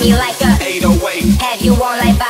me like a 808. Have you on like